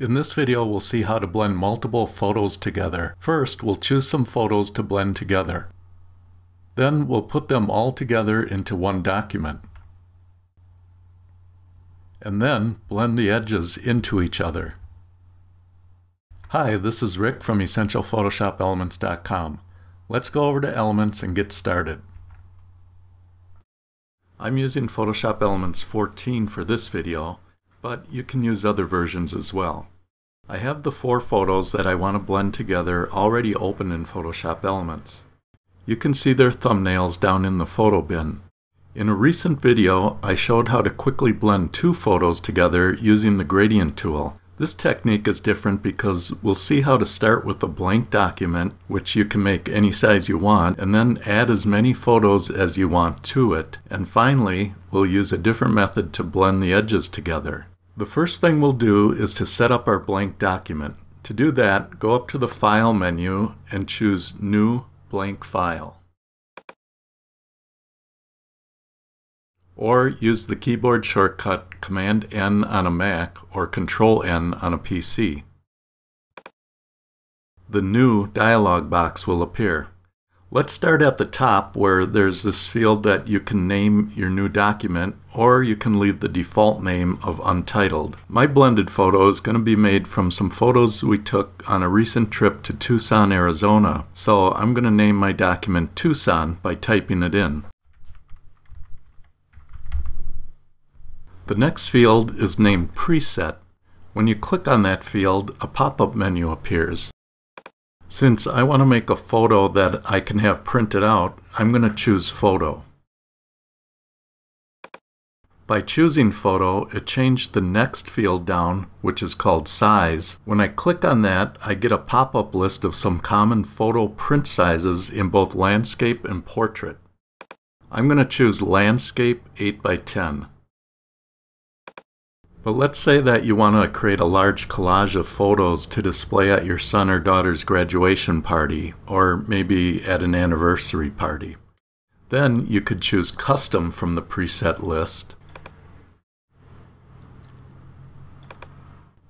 In this video, we'll see how to blend multiple photos together. First, we'll choose some photos to blend together. Then we'll put them all together into one document. And then blend the edges into each other. Hi, this is Rick from EssentialPhotoshopElements.com. Let's go over to Elements and get started. I'm using Photoshop Elements 14 for this video, but you can use other versions as well. I have the 4 photos that I want to blend together already open in Photoshop Elements. You can see their thumbnails down in the photo bin. In a recent video, I showed how to quickly blend 2 photos together using the gradient tool. This technique is different because we'll see how to start with a blank document, which you can make any size you want, and then add as many photos as you want to it. And finally, we'll use a different method to blend the edges together. The first thing we'll do is to set up our blank document. To do that, go up to the File menu and choose New Blank File. Or use the keyboard shortcut Command-N on a Mac or Control-N on a PC. The New dialog box will appear. Let's start at the top where there's this field that you can name your new document, or you can leave the default name of Untitled. My blended photo is going to be made from some photos we took on a recent trip to Tucson, Arizona. So I'm going to name my document Tucson by typing it in. The next field is named Preset. When you click on that field, a pop-up menu appears. Since I want to make a photo that I can have printed out, I'm going to choose Photo. By choosing Photo, it changed the next field down, which is called Size. When I click on that, I get a pop-up list of some common photo print sizes in both Landscape and Portrait. I'm going to choose Landscape 8x10. But let's say that you want to create a large collage of photos to display at your son or daughter's graduation party, or maybe at an anniversary party. Then you could choose Custom from the preset list,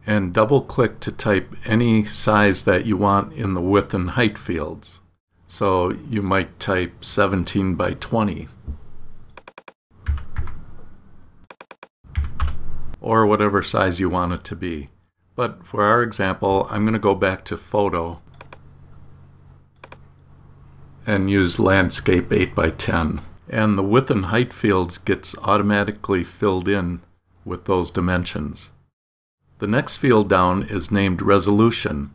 and double-click to type any size that you want in the width and height fields. So you might type 17x20. Or whatever size you want it to be. But for our example, I'm going to go back to Photo and use Landscape 8x10. And the width and height fields gets automatically filled in with those dimensions. The next field down is named Resolution.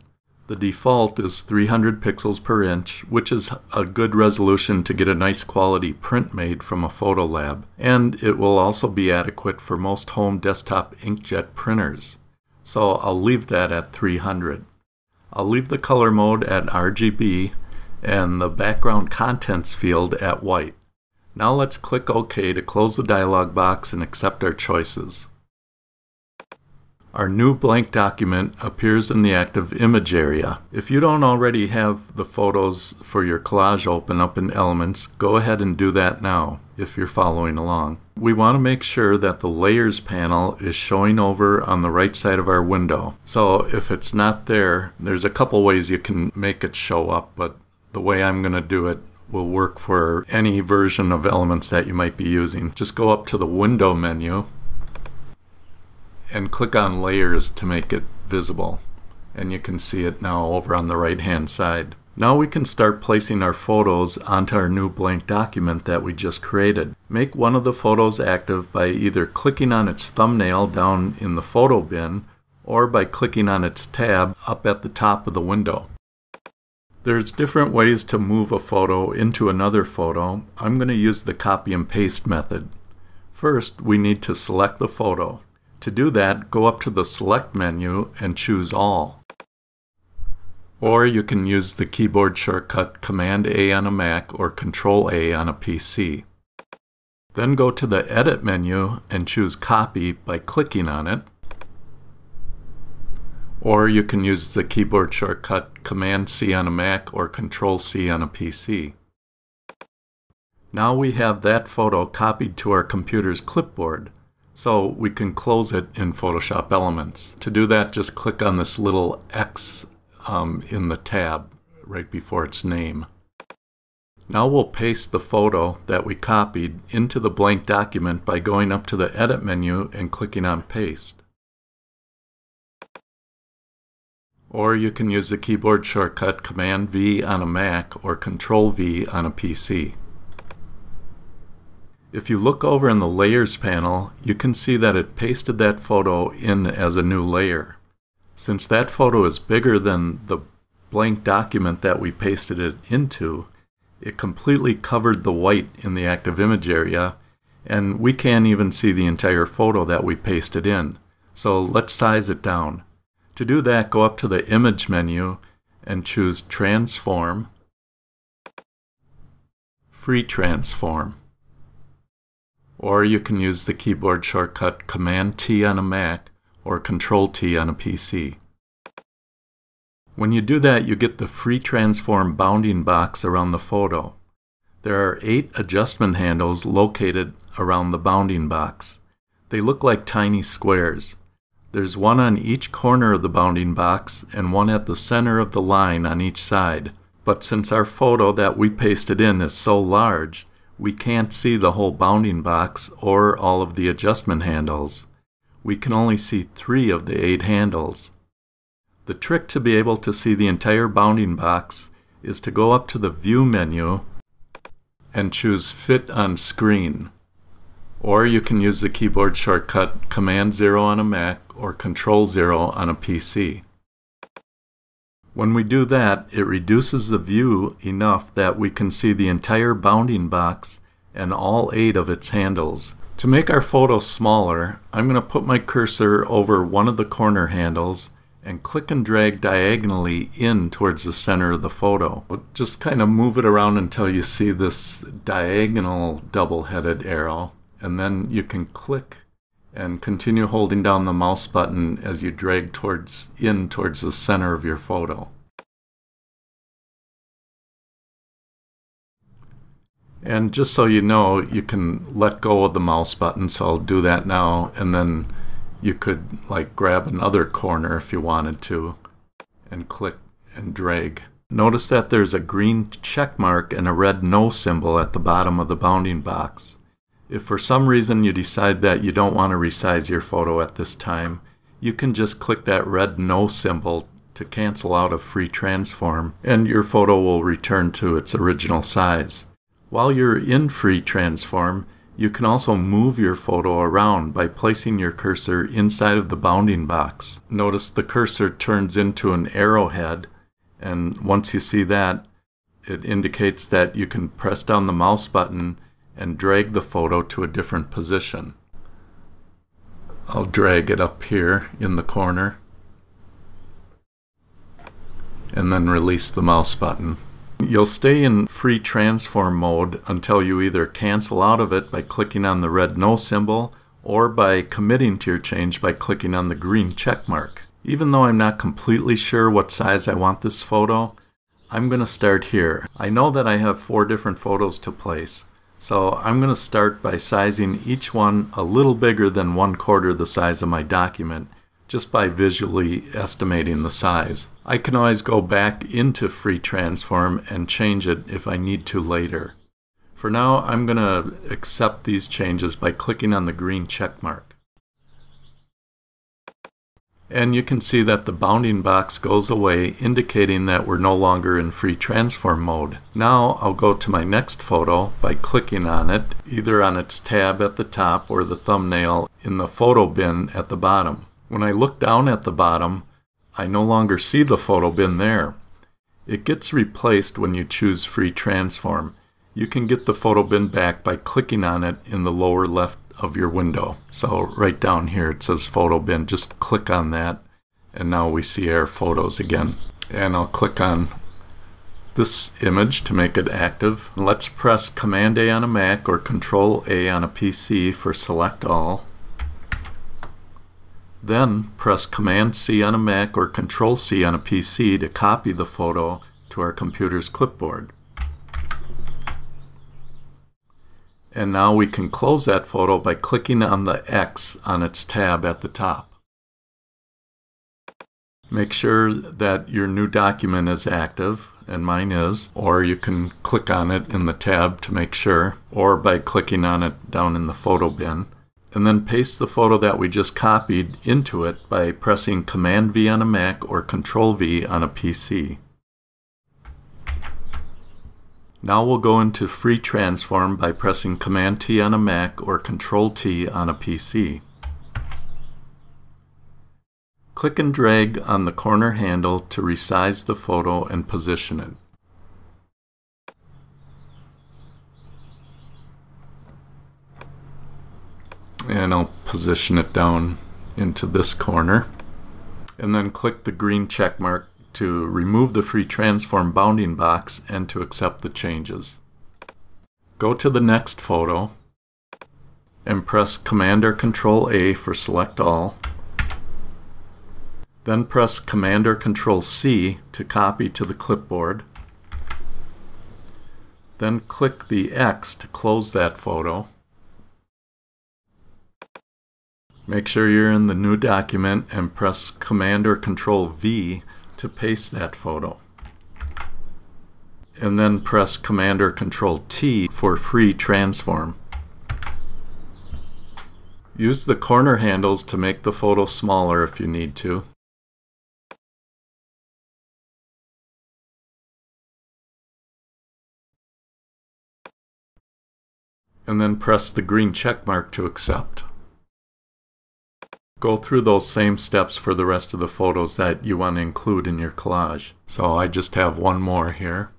The default is 300 pixels per inch, which is a good resolution to get a nice quality print made from a photo lab, and it will also be adequate for most home desktop inkjet printers. So I'll leave that at 300. I'll leave the color mode at RGB and the background contents field at white. Now let's click OK to close the dialog box and accept our choices. Our new blank document appears in the active image area. If you don't already have the photos for your collage open up in Elements, go ahead and do that now if you're following along. We want to make sure that the Layers panel is showing over on the right side of our window. So if it's not there, there's a couple ways you can make it show up, but the way I'm going to do it will work for any version of Elements that you might be using. Just go up to the Window menu and click on Layers to make it visible. And you can see it now over on the right hand side. Now we can start placing our photos onto our new blank document that we just created. Make one of the photos active by either clicking on its thumbnail down in the photo bin or by clicking on its tab up at the top of the window. There's different ways to move a photo into another photo. I'm going to use the copy and paste method. First, we need to select the photo. To do that, go up to the Select menu and choose All. Or you can use the keyboard shortcut Command-A on a Mac or Control-A on a PC. Then go to the Edit menu and choose Copy by clicking on it. Or you can use the keyboard shortcut Command-C on a Mac or Control-C on a PC. Now we have that photo copied to our computer's clipboard. So we can close it in Photoshop Elements. To do that, just click on this little X in the tab right before its name. Now we'll paste the photo that we copied into the blank document by going up to the Edit menu and clicking on Paste. Or you can use the keyboard shortcut Command-V on a Mac or Control-V on a PC. If you look over in the Layers panel, you can see that it pasted that photo in as a new layer. Since that photo is bigger than the blank document that we pasted it into, it completely covered the white in the active image area, and we can't even see the entire photo that we pasted in. So let's size it down. To do that, go up to the Image menu and choose Transform, Free Transform. Or you can use the keyboard shortcut Command-T on a Mac or Control-T on a PC. When you do that, you get the Free Transform bounding box around the photo. There are 8 adjustment handles located around the bounding box. They look like tiny squares. There's one on each corner of the bounding box and one at the center of the line on each side. But since our photo that we pasted in is so large, we can't see the whole bounding box or all of the adjustment handles. We can only see 3 of the 8 handles. The trick to be able to see the entire bounding box is to go up to the View menu and choose Fit on Screen. Or you can use the keyboard shortcut Command-0 on a Mac or Control-0 on a PC. When we do that, it reduces the view enough that we can see the entire bounding box and all 8 of its handles. To make our photo smaller, I'm going to put my cursor over one of the corner handles and click and drag diagonally in towards the center of the photo. Just kind of move it around until you see this diagonal double-headed arrow, and then you can click and continue holding down the mouse button as you drag in towards the center of your photo. And just so you know, you can let go of the mouse button, so I'll do that now, and then you could grab another corner if you wanted to and click and drag. Notice that there's a green check mark and a red no symbol at the bottom of the bounding box. If for some reason you decide that you don't want to resize your photo at this time, you can just click that red no symbol to cancel out of Free Transform, and your photo will return to its original size. While you're in Free Transform, you can also move your photo around by placing your cursor inside of the bounding box. Notice the cursor turns into an arrowhead, and once you see that, it indicates that you can press down the mouse button and drag the photo to a different position. I'll drag it up here in the corner, and then release the mouse button. You'll stay in Free Transform mode until you either cancel out of it by clicking on the red no symbol, or by committing to your change by clicking on the green check mark. Even though I'm not completely sure what size I want this photo, I'm going to start here. I know that I have 4 different photos to place, so I'm going to start by sizing each one a little bigger than 1/4 the size of my document, just by visually estimating the size. I can always go back into Free Transform and change it if I need to later. For now, I'm going to accept these changes by clicking on the green check mark. And you can see that the bounding box goes away, indicating that we're no longer in Free Transform mode. Now I'll go to my next photo by clicking on it, either on its tab at the top or the thumbnail in the photo bin at the bottom. When I look down at the bottom, I no longer see the photo bin there. It gets replaced when you choose Free Transform. You can get the photo bin back by clicking on it in the lower left of your window. So right down here it says Photo Bin. Just click on that, and now we see our photos again. And I'll click on this image to make it active. Let's press Command-A on a Mac or Control-A on a PC for Select All. Then press Command-C on a Mac or Control-C on a PC to copy the photo to our computer's clipboard. And now we can close that photo by clicking on the X on its tab at the top. Make sure that your new document is active, and mine is, or you can click on it in the tab to make sure, or by clicking on it down in the photo bin. And then paste the photo that we just copied into it by pressing Command V on a Mac or Control V on a PC. Now we'll go into Free Transform by pressing Command T on a Mac or Control T on a PC. Click and drag on the corner handle to resize the photo and position it. And I'll position it down into this corner. And then click the green check mark to remove the free transform bounding box and to accept the changes. Go to the next photo and press Command or Control A for select all. Then press Command or Control C to copy to the clipboard. Then click the X to close that photo. Make sure you're in the new document and press Command or Control V to paste that photo. And then press Command or Control T for free transform. Use the corner handles to make the photo smaller if you need to. And then press the green check mark to accept. Go through those same steps for the rest of the photos that you want to include in your collage. So I just have one more here.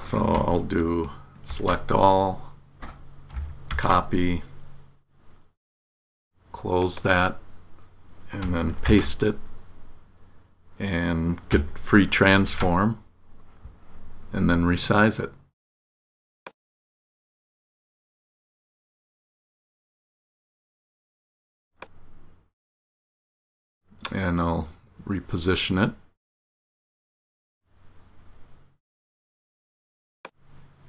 So I'll do select all, copy, close that, and then paste it, and get free transform, and then resize it. And I'll reposition it.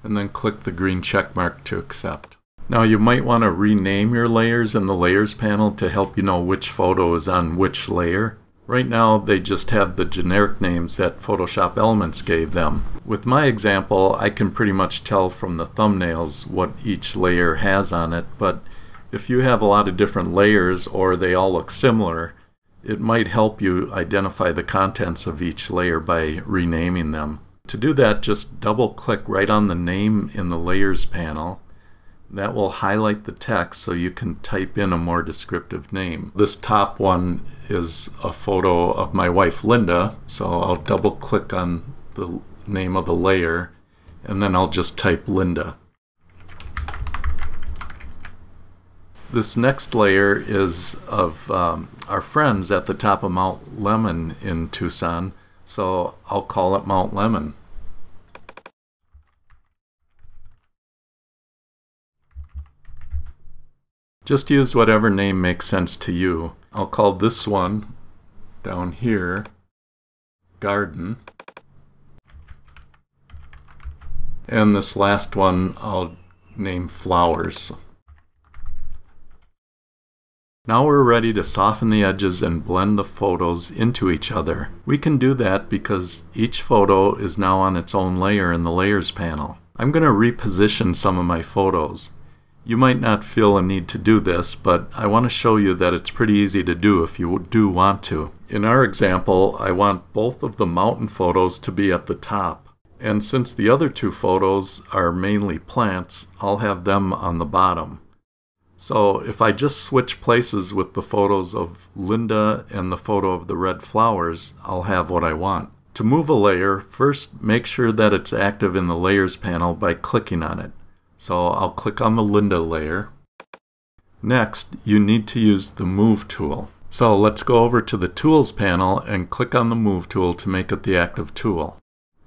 And then click the green check mark to accept. Now you might want to rename your layers in the Layers panel to help you know which photo is on which layer. Right now they just have the generic names that Photoshop Elements gave them. With my example, I can pretty much tell from the thumbnails what each layer has on it, but if you have a lot of different layers or they all look similar, it might help you identify the contents of each layer by renaming them. To do that, just double-click right on the name in the Layers panel. That will highlight the text so you can type in a more descriptive name. This top one is a photo of my wife Linda, so I'll double-click on the name of the layer and then I'll just type Linda. This next layer is of our friends at the top of Mount Lemmon in Tucson, so I'll call it Mount Lemmon. Just use whatever name makes sense to you. I'll call this one down here Garden, and this last one I'll name Flowers. Now we're ready to soften the edges and blend the photos into each other. We can do that because each photo is now on its own layer in the Layers panel. I'm going to reposition some of my photos. You might not feel a need to do this, but I want to show you that it's pretty easy to do if you do want to. In our example, I want both of the mountain photos to be at the top. And since the other two photos are mainly plants, I'll have them on the bottom. So if I just switch places with the photos of Linda and the photo of the red flowers, I'll have what I want. To move a layer, first make sure that it's active in the Layers panel by clicking on it. So I'll click on the Linda layer. Next, you need to use the Move tool. So let's go over to the Tools panel and click on the Move tool to make it the active tool.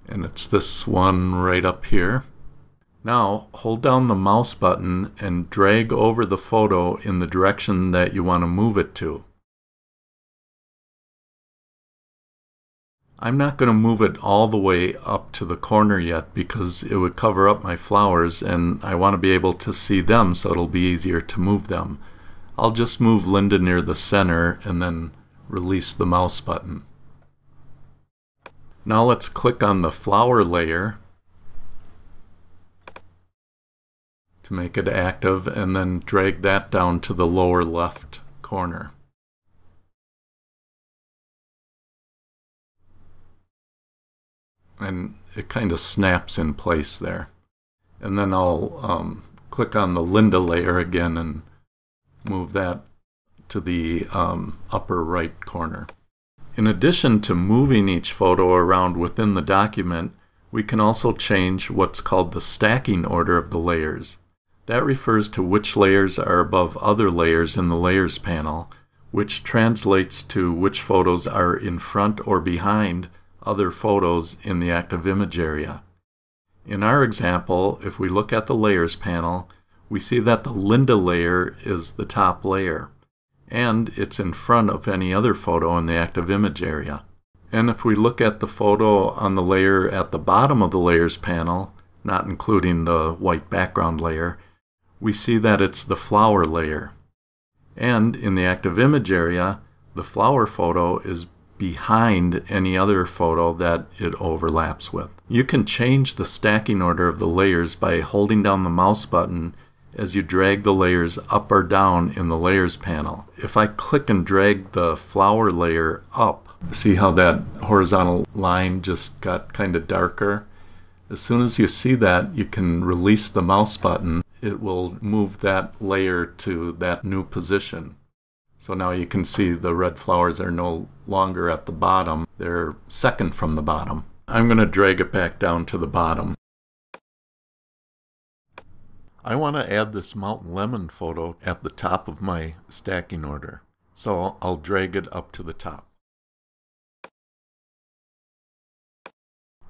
And it's this one right up here. Now, hold down the mouse button and drag over the photo in the direction that you want to move it to. I'm not going to move it all the way up to the corner yet because it would cover up my flowers and I want to be able to see them, so it'll be easier to move them. I'll just move Linda near the center and then release the mouse button. Now let's click on the flower layer to make it active and then drag that down to the lower left corner. And it kind of snaps in place there. And then I'll click on the Linda layer again and move that to the upper right corner. In addition to moving each photo around within the document, we can also change what's called the stacking order of the layers. That refers to which layers are above other layers in the Layers panel, which translates to which photos are in front or behind other photos in the active image area. In our example, if we look at the Layers panel, we see that the Linda layer is the top layer, and it's in front of any other photo in the active image area. And if we look at the photo on the layer at the bottom of the Layers panel, not including the white background layer, we see that it's the flower layer. And in the active image area, the flower photo is behind any other photo that it overlaps with. You can change the stacking order of the layers by holding down the mouse button as you drag the layers up or down in the Layers panel. If I click and drag the flower layer up, see how that horizontal line just got kind of darker? As soon as you see that, you can release the mouse button. It will move that layer to that new position. So now you can see the red flowers are no longer at the bottom. They're second from the bottom. I'm going to drag it back down to the bottom. I want to add this Mount Lemmon photo at the top of my stacking order. So I'll drag it up to the top.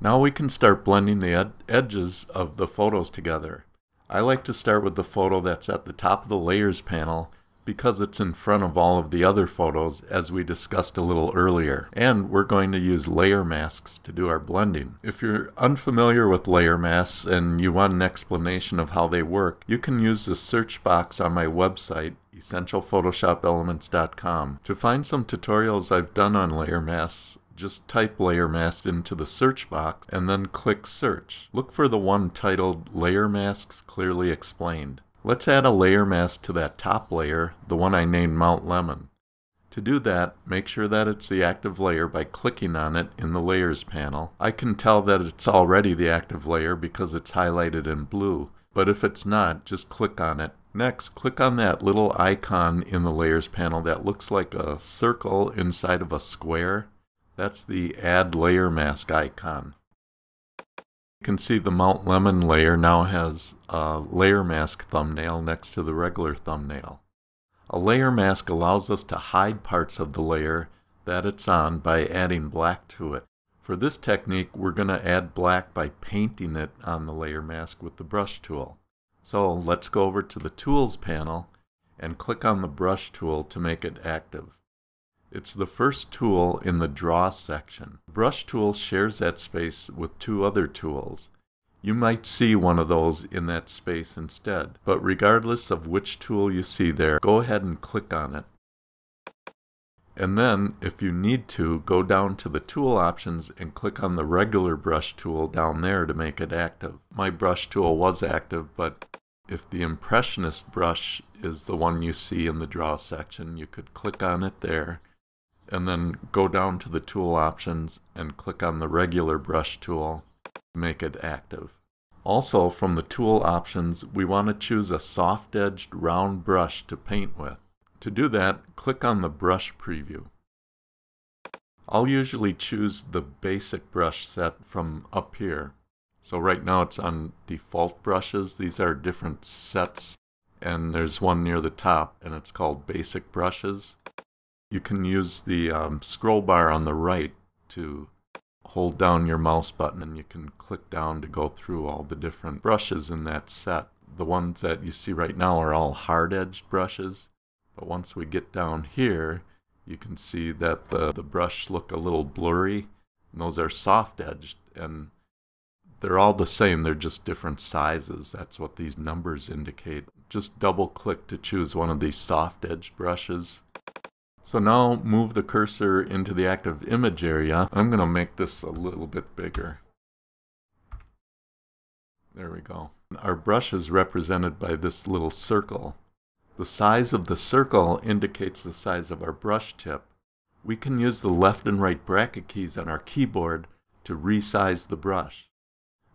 Now we can start blending the edges of the photos together. I like to start with the photo that's at the top of the Layers panel because it's in front of all of the other photos, as we discussed a little earlier. And we're going to use layer masks to do our blending. If you're unfamiliar with layer masks and you want an explanation of how they work, you can use the search box on my website, EssentialPhotoshopElements.com. To find some tutorials I've done on layer masks, just type layer mask into the search box and then click search. Look for the one titled Layer Masks Clearly Explained. Let's add a layer mask to that top layer, the one I named Mount Lemmon. To do that, make sure that it's the active layer by clicking on it in the Layers panel. I can tell that it's already the active layer because it's highlighted in blue, but if it's not, just click on it. Next, click on that little icon in the Layers panel that looks like a circle inside of a square. That's the Add Layer Mask icon. You can see the Mount Lemmon layer now has a layer mask thumbnail next to the regular thumbnail. A layer mask allows us to hide parts of the layer that it's on by adding black to it. For this technique, we're going to add black by painting it on the layer mask with the brush tool. So let's go over to the Tools panel and click on the brush tool to make it active. It's the first tool in the Draw section. The brush tool shares that space with two other tools. You might see one of those in that space instead, but regardless of which tool you see there, go ahead and click on it. And then, if you need to, go down to the Tool options and click on the regular brush tool down there to make it active. My brush tool was active, but if the Impressionist brush is the one you see in the Draw section, you could click on it there and then go down to the Tool options and click on the regular brush tool to make it active. Also, from the Tool options, we want to choose a soft-edged round brush to paint with. To do that, click on the brush preview. I'll usually choose the basic brush set from up here. So right now it's on default brushes. These are different sets, and there's one near the top, and it's called basic brushes. You can use the scroll bar on the right to hold down your mouse button, and you can click down to go through all the different brushes in that set. The ones that you see right now are all hard-edged brushes, but once we get down here, you can see that the brush look a little blurry. and those are soft edged, and they're all the same, they're just different sizes. That's what these numbers indicate. Just double click to choose one of these soft edged brushes. So now move the cursor into the active image area. I'm going to make this a little bit bigger. There we go. Our brush is represented by this little circle. The size of the circle indicates the size of our brush tip. We can use the left and right bracket keys on our keyboard to resize the brush.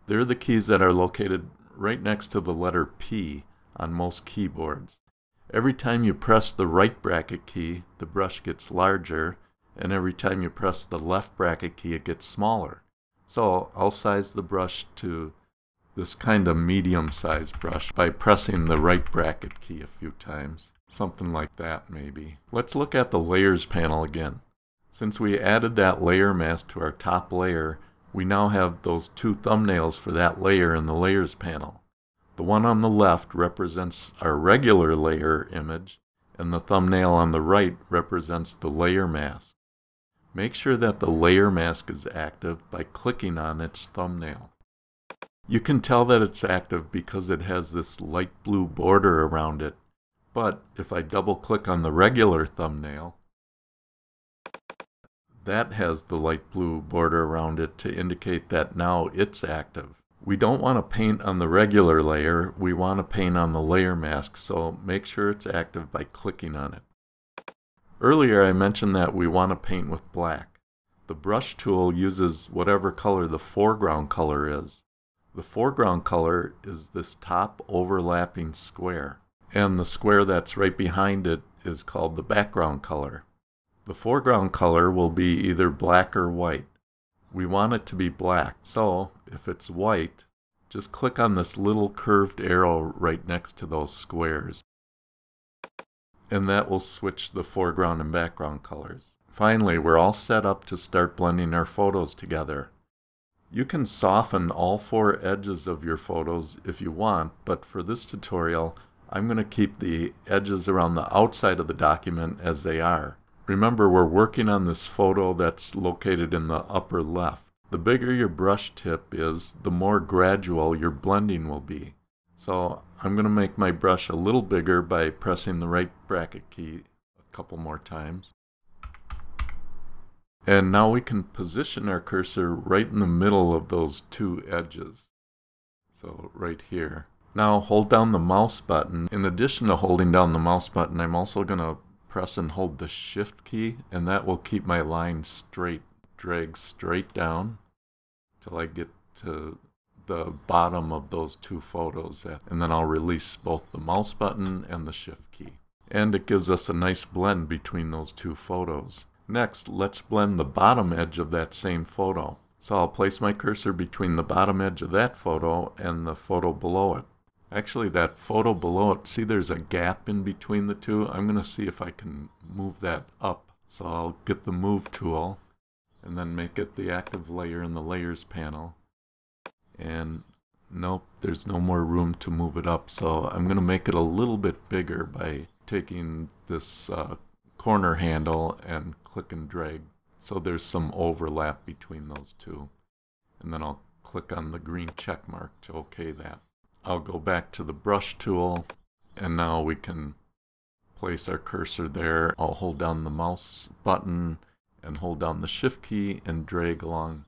They're the keys that are located right next to the letter P on most keyboards. Every time you press the right bracket key, the brush gets larger, and every time you press the left bracket key, it gets smaller. So I'll size the brush to this kind of medium-sized brush by pressing the right bracket key a few times. Something like that, maybe. Let's look at the Layers panel again. Since we added that layer mask to our top layer, we now have those two thumbnails for that layer in the Layers panel. The one on the left represents our regular layer image, and the thumbnail on the right represents the layer mask. Make sure that the layer mask is active by clicking on its thumbnail. You can tell that it's active because it has this light blue border around it, but if I double click on the regular thumbnail, that has the light blue border around it to indicate that now it's active. We don't want to paint on the regular layer, we want to paint on the layer mask, so make sure it's active by clicking on it. Earlier I mentioned that we want to paint with black. The brush tool uses whatever color the foreground color is. The foreground color is this top overlapping square, and the square that's right behind it is called the background color. The foreground color will be either black or white. We want it to be black, so if it's white, just click on this little curved arrow right next to those squares, and that will switch the foreground and background colors. Finally, we're all set up to start blending our photos together. You can soften all four edges of your photos if you want, but for this tutorial, I'm going to keep the edges around the outside of the document as they are. Remember, we're working on this photo that's located in the upper left. The bigger your brush tip is, the more gradual your blending will be. So I'm going to make my brush a little bigger by pressing the right bracket key a couple more times. And now we can position our cursor right in the middle of those two edges. So right here. Now hold down the mouse button. In addition to holding down the mouse button, I'm also going to press and hold the shift key, and that will keep my line straight, drag straight down till I get to the bottom of those two photos, and then I'll release both the mouse button and the shift key. And it gives us a nice blend between those two photos. Next, let's blend the bottom edge of that same photo. So I'll place my cursor between the bottom edge of that photo and the photo below it. Actually, that photo below it, see there's a gap in between the two? I'm going to see if I can move that up. So I'll get the Move tool, and then make it the active layer in the Layers panel. And nope, there's no more room to move it up, so I'm going to make it a little bit bigger by taking this corner handle and click and drag so there's some overlap between those two. And then I'll click on the green check mark to OK that. I'll go back to the brush tool, and now we can place our cursor there. I'll hold down the mouse button and hold down the shift key and drag along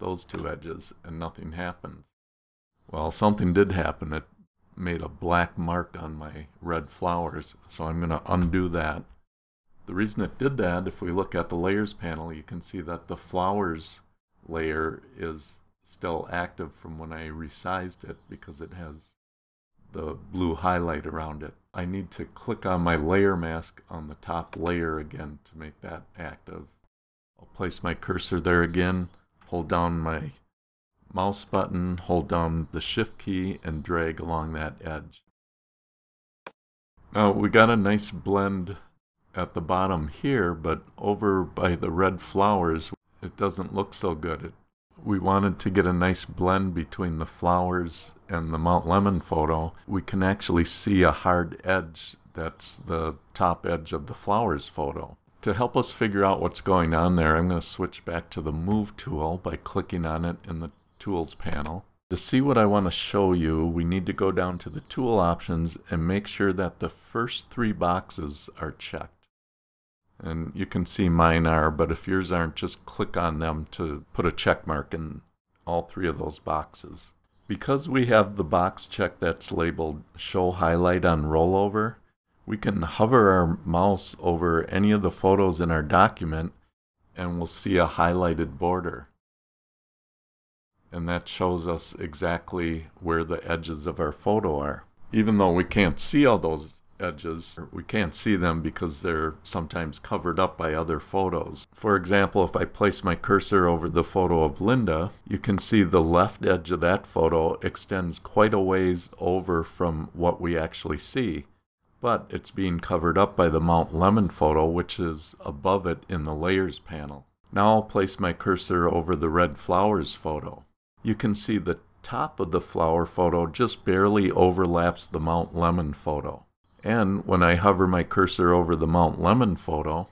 those two edges, and nothing happens. Well, something did happen. It made a black mark on my red flowers, so I'm going to undo that. The reason it did that, if we look at the Layers panel, you can see that the flowers layer is still active from when I resized it because it has the blue highlight around it. I need to click on my layer mask on the top layer again to make that active. I'll place my cursor there again, hold down my mouse button, hold down the shift key, and drag along that edge. Now we got a nice blend at the bottom here, but over by the red flowers it doesn't look so good. We wanted to get a nice blend between the flowers and the Mount Lemmon photo. We can actually see a hard edge that's the top edge of the flowers photo. To help us figure out what's going on there, I'm going to switch back to the Move tool by clicking on it in the Tools panel. To see what I want to show you, we need to go down to the Tool Options and make sure that the first three boxes are checked. And you can see mine are, but if yours aren't, just click on them to put a check mark in all three of those boxes. Because we have the box check that's labeled Show Highlight on Rollover, we can hover our mouse over any of the photos in our document and we'll see a highlighted border. And that shows us exactly where the edges of our photo are. Even though we can't see all those edges, we can't see them because they're sometimes covered up by other photos. For example, if I place my cursor over the photo of Linda, you can see the left edge of that photo extends quite a ways over from what we actually see, but it's being covered up by the Mount Lemmon photo, which is above it in the Layers panel. Now I'll place my cursor over the red flowers photo. You can see the top of the flower photo just barely overlaps the Mount Lemmon photo. And when I hover my cursor over the Mount Lemmon photo,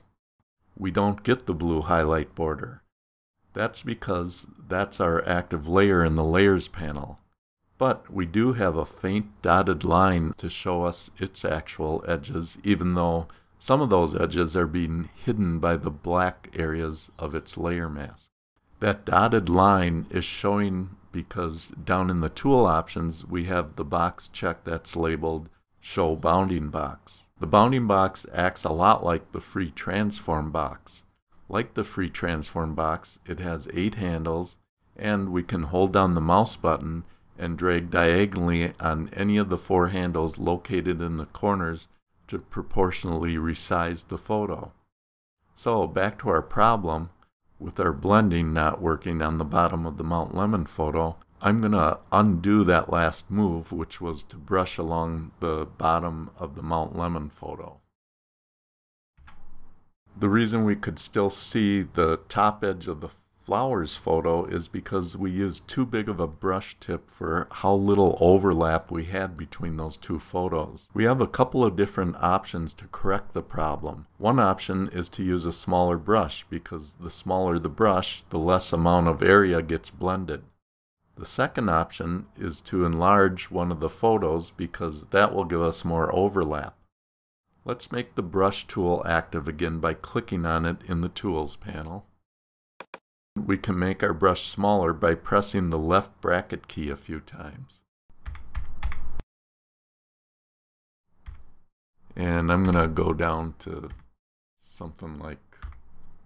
we don't get the blue highlight border. That's because that's our active layer in the Layers panel. But we do have a faint dotted line to show us its actual edges, even though some of those edges are being hidden by the black areas of its layer mask. That dotted line is showing because down in the Tool Options we have the box check that's labeled Show Bounding Box. The bounding box acts a lot like the Free Transform box. Like the Free Transform box, it has 8 handles, and we can hold down the mouse button and drag diagonally on any of the 4 handles located in the corners to proportionally resize the photo. So back to our problem with our blending not working on the bottom of the Mount Lemmon photo. I'm going to undo that last move, which was to brush along the bottom of the Mount Lemmon photo. The reason we could still see the top edge of the flowers photo is because we used too big of a brush tip for how little overlap we had between those two photos. We have a couple of different options to correct the problem. One option is to use a smaller brush, because the smaller the brush, the less amount of area gets blended. The second option is to enlarge one of the photos, because that will give us more overlap. Let's make the brush tool active again by clicking on it in the Tools panel. We can make our brush smaller by pressing the left bracket key a few times. And I'm going to go down to something like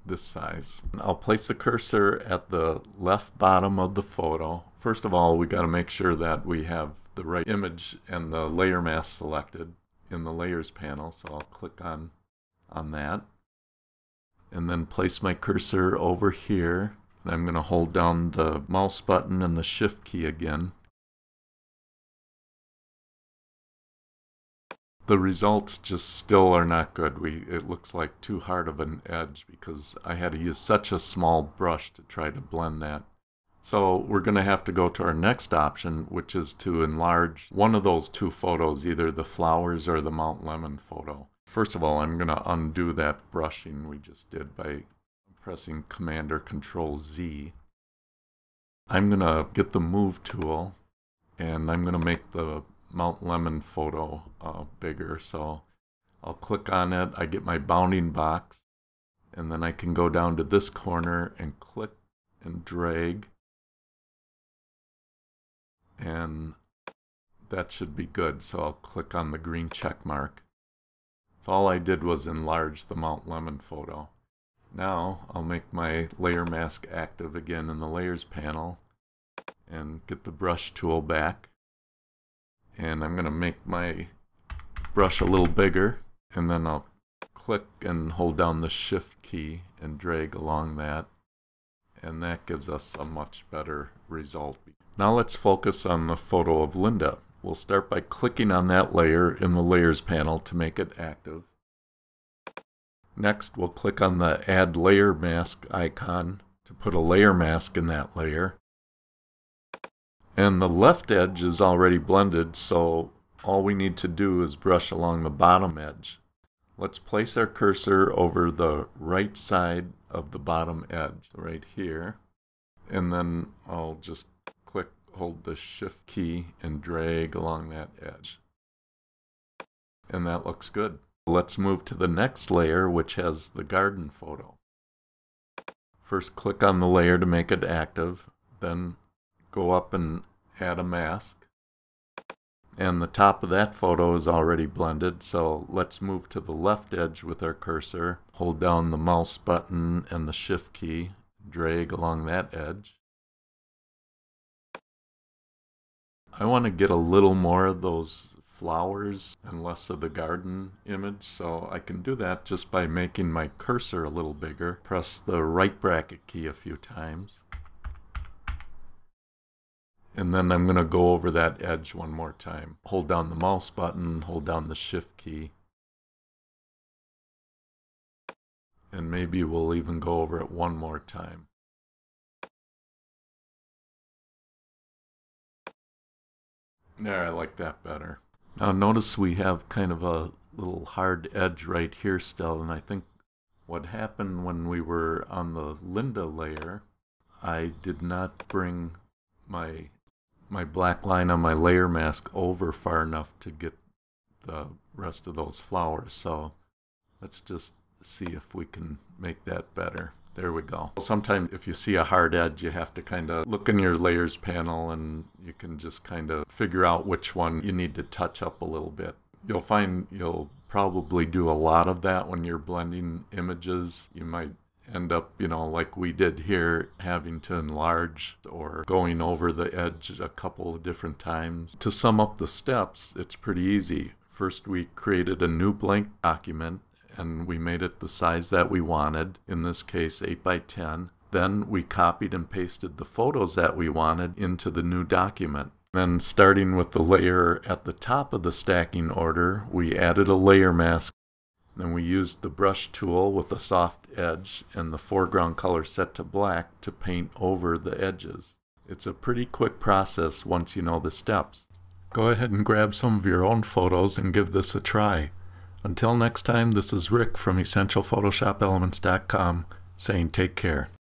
this size. I'll place the cursor at the left bottom of the photo. First of all, we got to make sure that we have the right image and the layer mask selected in the Layers panel, so I'll click on that. And then place my cursor over here, and I'm going to hold down the mouse button and the Shift key again. The results just still are not good. It looks like too hard of an edge because I had to use such a small brush to try to blend that. So we're going to have to go to our next option, which is to enlarge one of those two photos, either the flowers or the Mount Lemmon photo. First of all, I'm going to undo that brushing we just did by pressing Command or Control Z. I'm going to get the Move tool, and I'm going to make the Mount Lemmon photo bigger. So I'll click on it, I get my bounding box, and then I can go down to this corner and click and drag. And that should be good, so I'll click on the green check mark. So all I did was enlarge the Mount Lemmon photo. Now I'll make my layer mask active again in the Layers panel and get the brush tool back. And I'm going to make my brush a little bigger, and then I'll click and hold down the Shift key and drag along that. And that gives us a much better result. Now let's focus on the photo of Linda. We'll start by clicking on that layer in the Layers panel to make it active. Next, we'll click on the Add Layer Mask icon to put a layer mask in that layer. And the left edge is already blended, so all we need to do is brush along the bottom edge. Let's place our cursor over the right side of the bottom edge, right here. And then I'll just click, hold the Shift key, and drag along that edge. And that looks good. Let's move to the next layer, which has the garden photo. First, click on the layer to make it active. Then go up and add a mask. And the top of that photo is already blended, so let's move to the left edge with our cursor. Hold down the mouse button and the Shift key. Drag along that edge. I want to get a little more of those flowers and less of the garden image, so I can do that just by making my cursor a little bigger. Press the right bracket key a few times. And then I'm going to go over that edge one more time. Hold down the mouse button, hold down the Shift key. And maybe we'll even go over it one more time. There, I like that better. Now notice we have kind of a little hard edge right here still, and I think what happened when we were on the Linda layer, I did not bring my black line on my layer mask over far enough to get the rest of those flowers. So let's just see if we can make that better. There we go. Sometimes if you see a hard edge, you have to kind of look in your layers panel and you can just kind of figure out which one you need to touch up a little bit. You'll find you'll probably do a lot of that when you're blending images. You might end up, you know, like we did here, having to enlarge or going over the edge a couple of different times. To sum up the steps, it's pretty easy. First, we created a new blank document and we made it the size that we wanted, in this case 8 by 10. Then we copied and pasted the photos that we wanted into the new document. Then, starting with the layer at the top of the stacking order, we added a layer mask. Then we used the brush tool with a soft edge and the foreground color set to black to paint over the edges. It's a pretty quick process once you know the steps. Go ahead and grab some of your own photos and give this a try. Until next time, this is Rick from EssentialPhotoshopElements.com saying take care.